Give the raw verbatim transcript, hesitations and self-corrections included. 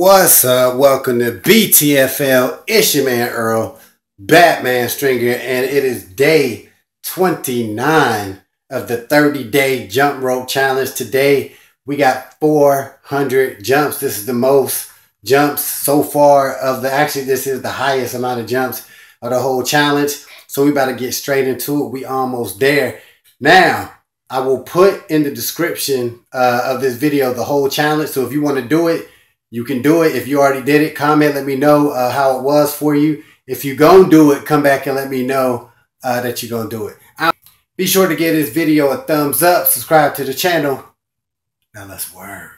What's up? Welcome to B T F L. It's your man Earl, Batman Stringer, and it is day twenty-nine of the thirty day jump rope challenge. Today, we got four hundred jumps. This is the most jumps so far of the, actually this is the highest amount of jumps of the whole challenge. So we about to get straight into it. We almost there. Now, I will put in the description uh, of this video the whole challenge. So if you want to do it, you can do it. If you already did it, comment, let me know uh, how it was for you. If you're going to do it, come back and let me know uh, that you're going to do it. I'll be sure to give this video a thumbs up, subscribe to the channel. Now let's work.